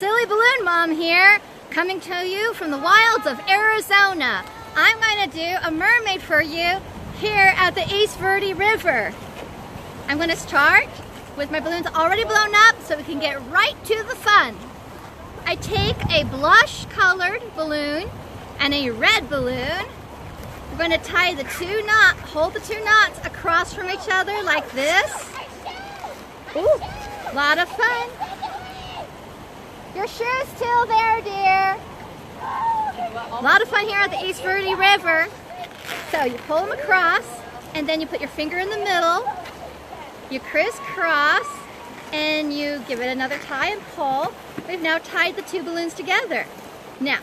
Silly Balloon Mom here, coming to you from the wilds of Arizona. I'm going to do a mermaid for you here at the East Verde River. I'm going to start with my balloons already blown up so we can get right to the fun. I take a blush colored balloon and a red balloon. We're going to tie the two knots, hold the two knots across from each other like this. Ooh, a lot of fun. Your shoe's still there, dear. A lot of fun here at the East Verde River. So you pull them across, and then you put your finger in the middle. You crisscross, and you give it another tie and pull. We've now tied the two balloons together. Now,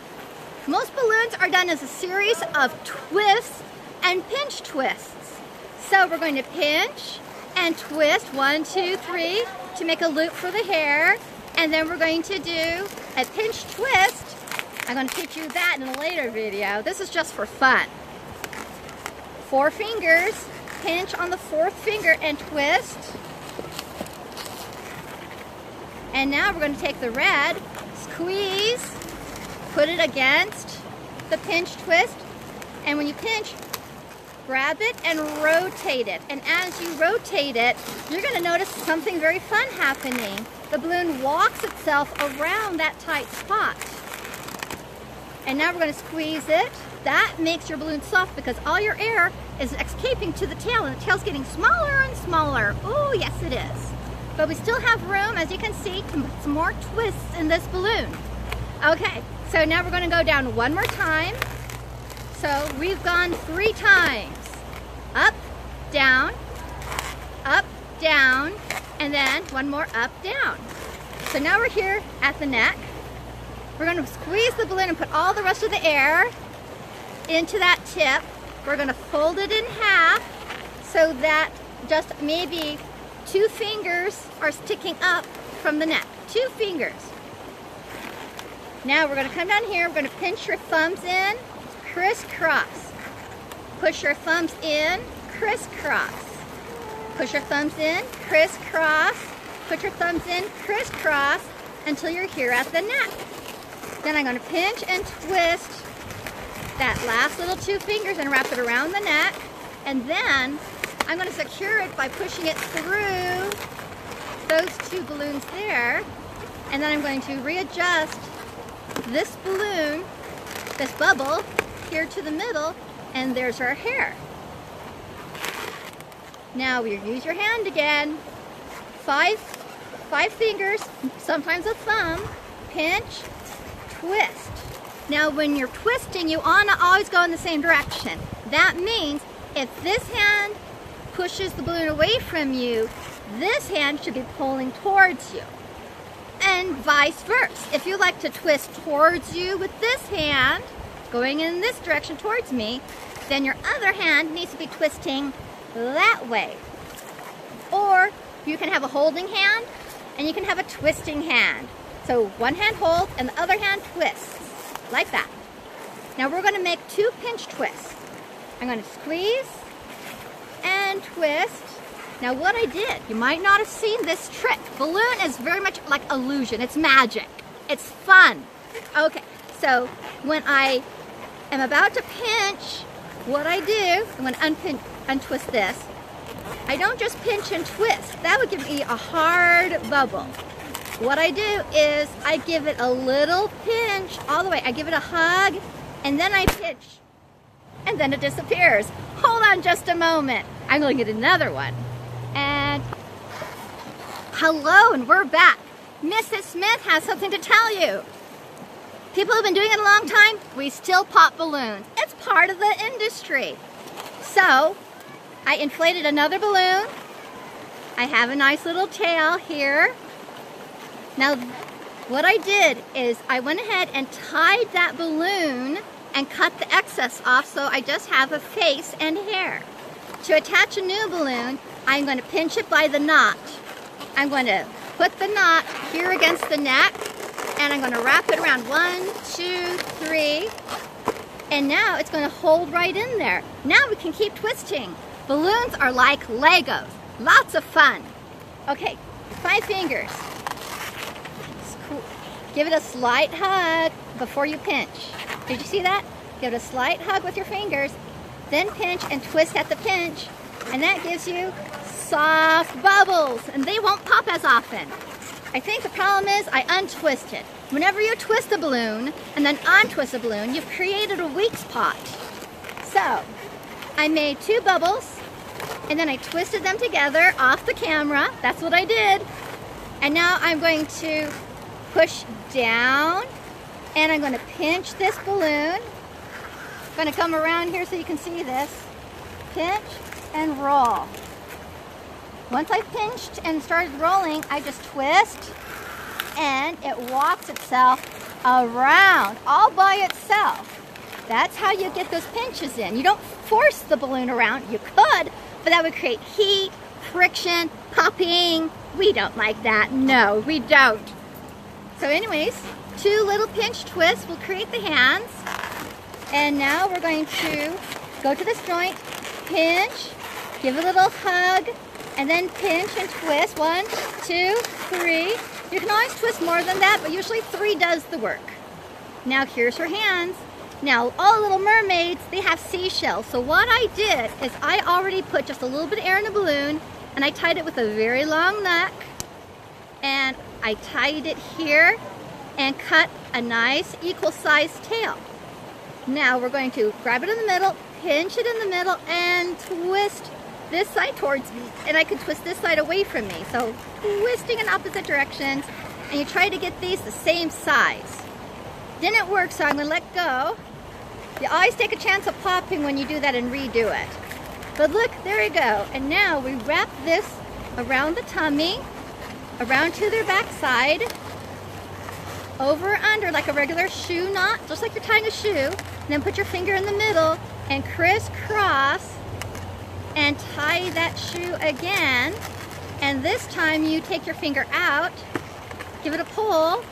most balloons are done as a series of twists and pinch twists. So we're going to pinch and twist, 1, 2, 3, to make a loop for the hair. And then we're going to do a pinch twist. I'm going to teach you that in a later video. This is just for fun. 4 fingers, pinch on the 4th finger and twist. And now we're going to take the red, squeeze, put it against the pinch twist. And when you pinch, grab it and rotate it. And as you rotate it, you're going to notice something very fun happening. The balloon walks itself around that tight spot. And now we're going to squeeze it. That makes your balloon soft because all your air is escaping to the tail, and the tail's getting smaller and smaller. Oh, yes it is. But we still have room, as you can see, to put some more twists in this balloon. Okay, so now we're going to go down one more time. So we've gone 3 times. Up, down, and then one more up, down. So now we're here at the neck. We're going to squeeze the balloon and put all the rest of the air into that tip. We're going to fold it in half so that just maybe 2 fingers are sticking up from the neck. 2 fingers. Now we're going to come down here. We're going to pinch your thumbs in, crisscross. Push your thumbs in, crisscross. Push your thumbs in, crisscross. Put your thumbs in, crisscross, until you're here at the neck. Then I'm going to pinch and twist that last little 2 fingers and wrap it around the neck. And then I'm going to secure it by pushing it through those 2 balloons there. And then I'm going to readjust this balloon, this bubble, here to the middle, and there's our hair. Now we use your hand again. 5 fingers, sometimes a thumb, pinch, twist. Now when you're twisting, you want to always go in the same direction. That means if this hand pushes the balloon away from you, this hand should be pulling towards you. And vice versa. If you like to twist towards you with this hand, going in this direction towards me, then your other hand needs to be twisting that way. Or you can have a holding hand and you can have a twisting hand. So one hand holds and the other hand twists. Like that. Now we're going to make 2 pinch twists. I'm going to squeeze and twist. Now what I did, you might not have seen this trick. Balloon is very much like illusion. It's magic. It's fun. Okay, so when I am about to pinch, what I do, I'm going to untwist this. I don't just pinch and twist. That would give me a hard bubble. What I do is I give it a little pinch all the way. I give it a hug, and then I pinch, and then it disappears. Hold on just a moment. I'm going to get another one. And hello, and we're back. Mrs. Smith has something to tell you. People have been doing it a long time. We still pop balloons. It's part of the industry. So I inflated another balloon. I have a nice little tail here. Now, what I did is I went ahead and tied that balloon and cut the excess off, so I just have a face and hair. To attach a new balloon, I'm going to pinch it by the knot. I'm going to put the knot here against the neck, and I'm going to wrap it around. 1, 2, 3. And now it's going to hold right in there. Now we can keep twisting. Balloons are like Legos. Lots of fun. Okay, 5 fingers. Give it a slight hug before you pinch. Did you see that? Give it a slight hug with your fingers, then pinch and twist at the pinch, and that gives you soft bubbles, and they won't pop as often. I think the problem is I untwisted. Whenever you twist a balloon and then untwist a balloon, you've created a weak spot. So I made two bubbles, and then I twisted them together off the camera. That's what I did. And now I'm going to push down, and I'm going to pinch this balloon. I'm going to come around here so you can see this. Pinch and roll. Once I pinched and started rolling, I just twist, and it walks itself around all by itself. That's how you get those pinches in. You don't force the balloon around. You could, but that would create heat, friction, popping. We don't like that. No, we don't. So anyways, two little pinch twists will create the hands. And now we're going to go to this joint, pinch, give a little hug, and then pinch and twist. 1, 2, 3. You can always twist more than that, but usually 3 does the work. Now here's her hands. Now all Little Mermaids, they have seashells. So what I did is I already put just a little bit of air in the balloon, and I tied it with a very long neck, and I tied it here and cut a nice equal-sized tail. Now we're going to grab it in the middle, pinch it in the middle, and twist this side towards me, and I can twist this side away from me. So twisting in opposite directions, and you try to get these the same size. Didn't work, so I'm gonna let go. You always take a chance of popping when you do that and redo it. But look, there you go. And now we wrap this around the tummy, around to their backside, over or under like a regular shoe knot, just like you're tying a shoe, and then put your finger in the middle and crisscross, and tie that shoe again. And this time you take your finger out, give it a pull,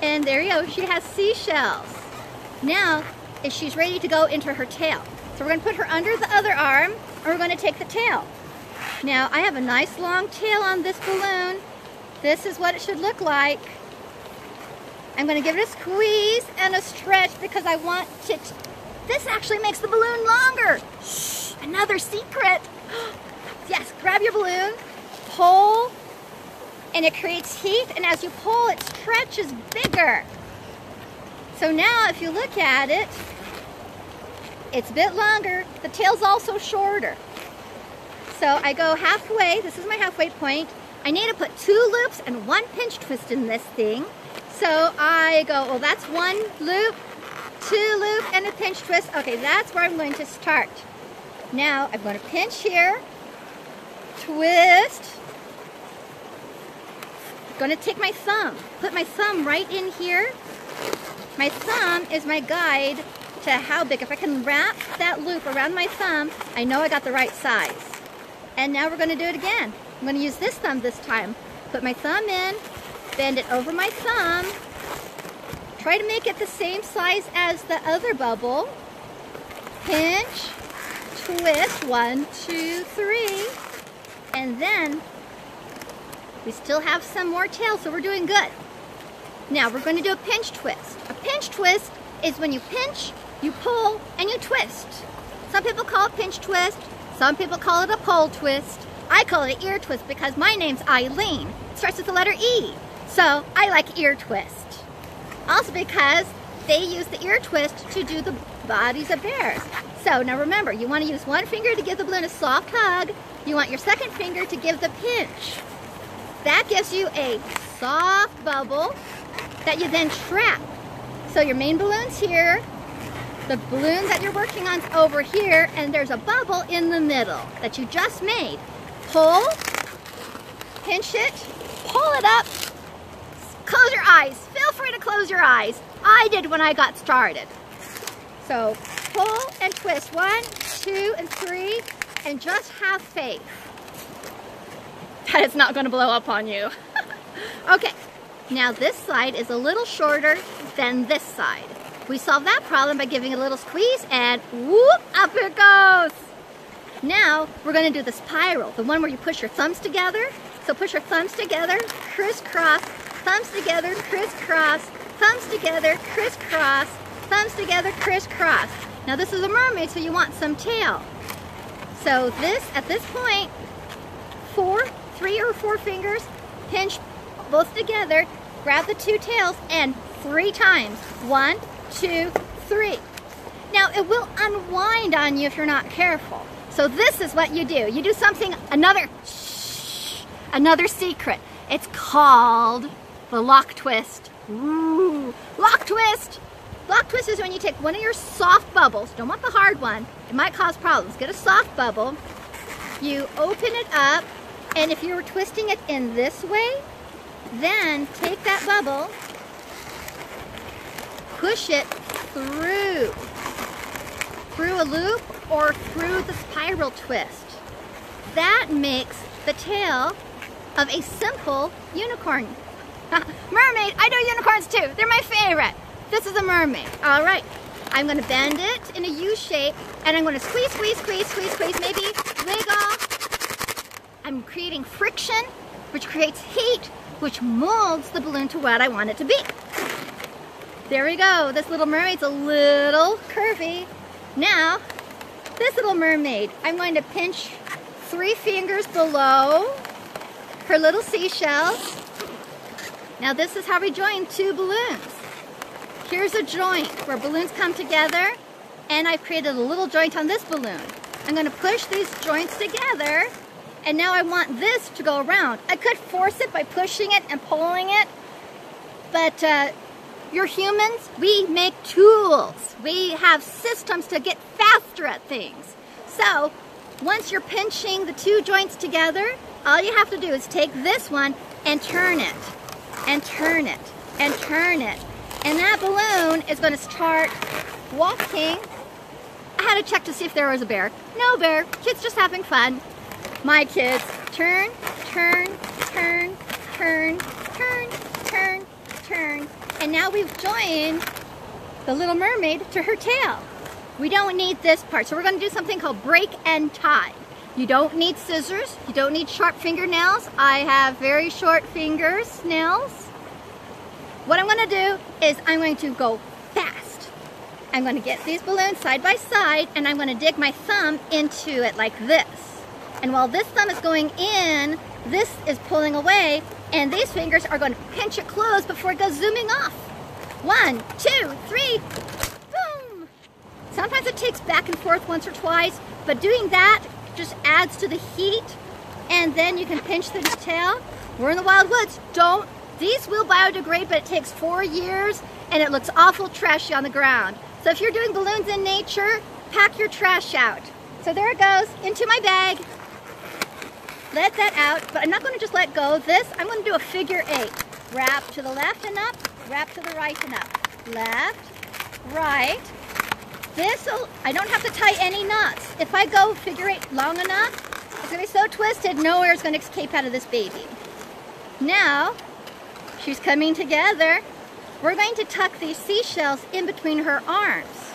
and there you go, she has seashells. Now she's ready to go into her tail. So we're gonna put her under the other arm, and we're gonna take the tail. Now I have a nice long tail on this balloon. This is what it should look like. I'm gonna give it a squeeze and a stretch because I want it. This actually makes the balloon longer. Shh, another secret. Yes, grab your balloon, pull, and it creates heat, and as you pull, it stretches bigger. So now if you look at it, it's a bit longer. The tail's also shorter. So I go halfway. This is my halfway point. I need to put 2 loops and 1 pinch twist in this thing. So I go, well, that's 1 loop, 2 loop, and a pinch twist. Okay, that's where I'm going to start. Now I'm going to pinch here, twist. I'm going to take my thumb, put my thumb right in here. My thumb is my guide to how big. If I can wrap that loop around my thumb, I know I got the right size. And now we're going to do it again. I'm going to use this thumb this time. Put my thumb in, bend it over my thumb. Try to make it the same size as the other bubble. Pinch, twist, 1, 2, 3. And then we still have some more tail, so we're doing good. Now we're going to do a pinch twist. A pinch twist is when you pinch, you pull, and you twist. Some people call it pinch twist. Some people call it a pull twist. I call it an ear twist because my name's Eileen. It starts with the letter E, so I like ear twist. Also because they use the ear twist to do the bodies of bears. So now remember, you want to use one finger to give the balloon a soft hug. You want your second finger to give the pinch. That gives you a soft bubble that you then trap. So your main balloon's here. The balloon that you're working on is over here, and there's a bubble in the middle that you just made. Pull, pinch it, pull it up, close your eyes. Feel free to close your eyes. I did when I got started. So pull and twist, 1, 2, and 3, and just have faith that it's not going to blow up on you. Okay, now this side is a little shorter than this side. We solved that problem by giving it a little squeeze, and whoop, up it goes. Now we're going to do the spiral, the one where you push your thumbs together. So push your thumbs together, crisscross, thumbs together, crisscross, Thumbs together, crisscross. Thumbs together, crisscross. Now this is a mermaid, so you want some tail. So this, at this point, three or four fingers, pinch both together, grab the two tails, and 3 times. 1, 2, 3. Now it will unwind on you if you're not careful. So this is what you do. You do something, another secret. It's called the lock twist. Ooh, lock twist. Lock twist is when you take one of your soft bubbles. Don't want the hard one. It might cause problems. Get a soft bubble. You open it up, and if you were twisting it in this way, then take that bubble, push it through a loop or through the spiral twist. That makes the tail of a simple unicorn. Mermaid, I do unicorns too. They're my favorite. This is a mermaid. All right, I'm gonna bend it in a U shape, and I'm gonna squeeze, squeeze, squeeze, squeeze, squeeze, maybe wiggle. I'm creating friction, which creates heat, which molds the balloon to what I want it to be. There we go. This little mermaid's a little curvy. Now, this little mermaid, I'm going to pinch 3 fingers below her little seashells. Now this is how we join 2 balloons. Here's a joint where balloons come together, and I've created a little joint on this balloon. I'm going to push these joints together, and now I want this to go around. I could force it by pushing it and pulling it, but you're humans, we make tools. We have systems to get faster at things. So once you're pinching the 2 joints together, all you have to do is take this one and turn it, and turn it, and turn it. And that balloon is going to start walking. I had to check to see if there was a bear. No bear, kids just having fun. My kids, turn, turn, turn, turn, turn, turn, turn. And now we've joined the little mermaid to her tail. We don't need this part, so we're going to do something called break and tie. You don't need scissors, you don't need sharp fingernails. I have very short fingernails. What I'm going to do is I'm going to go fast. I'm going to get these balloons side by side, and I'm going to dig my thumb into it like this. And while this thumb is going in, this is pulling away, and these fingers are going to pinch it closed before it goes zooming off. 1, 2, 3, boom! Sometimes it takes back and forth once or twice, but doing that just adds to the heat, and then you can pinch the tail. We're in the wild woods. These will biodegrade, but it takes 4 years, and it looks awful trashy on the ground. So if you're doing balloons in nature, pack your trash out. So there it goes, into my bag. Let that out, but I'm not going to just let go. This, I'm going to do a figure 8. Wrap to the left and up, wrap to the right and up. Left, right. This'll, I don't have to tie any knots. If I go figure 8 long enough, it's going to be so twisted, no air is going to escape out of this baby. Now, she's coming together. We're going to tuck these seashells in between her arms.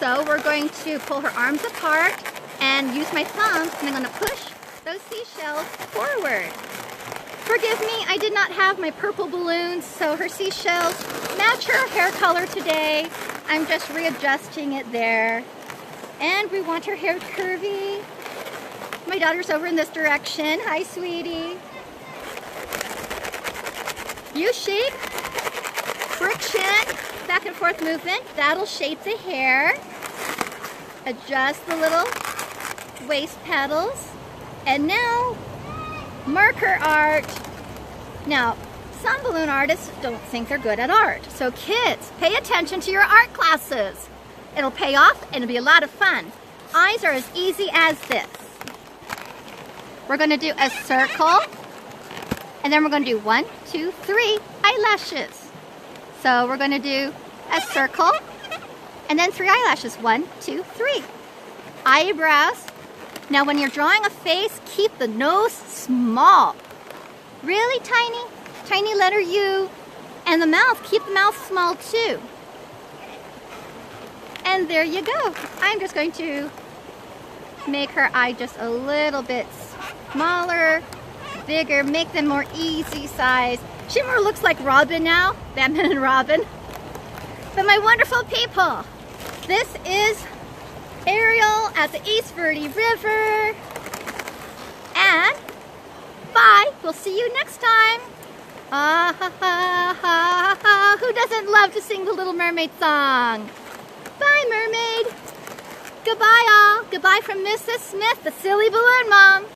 So we're going to pull her arms apart and use my thumbs, and I'm going to push those seashells forward. Forgive me, I did not have my purple balloons, so her seashells match her hair color today. I'm just readjusting it there. And we want her hair curvy. My daughter's over in this direction. Hi, sweetie. U-shape, friction, back and forth movement. That'll shape the hair. Adjust the little waist petals. And now, marker art. Now, some balloon artists don't think they're good at art. So kids, pay attention to your art classes. It'll pay off and it'll be a lot of fun. Eyes are as easy as this. We're going to do a circle. And then we're going to do 1, 2, 3 eyelashes. So we're going to do a circle. And then 3 eyelashes. 1, 2, 3. Eyebrows. Now when you're drawing a face, keep the nose small. Really tiny, tiny letter U. And the mouth, keep the mouth small too. And there you go. I'm just going to make her eye just a little bit smaller, bigger, make them more easy size. She more looks like Robin now, Batman and Robin. But my wonderful people, this is Ariel at the East Verde River. And bye, we'll see you next time. Ah, ha, ha, ha, ha. Who doesn't love to sing the Little Mermaid song? Bye, mermaid. Goodbye, all. Goodbye from Mrs. Smith, the Silly Balloon Mom.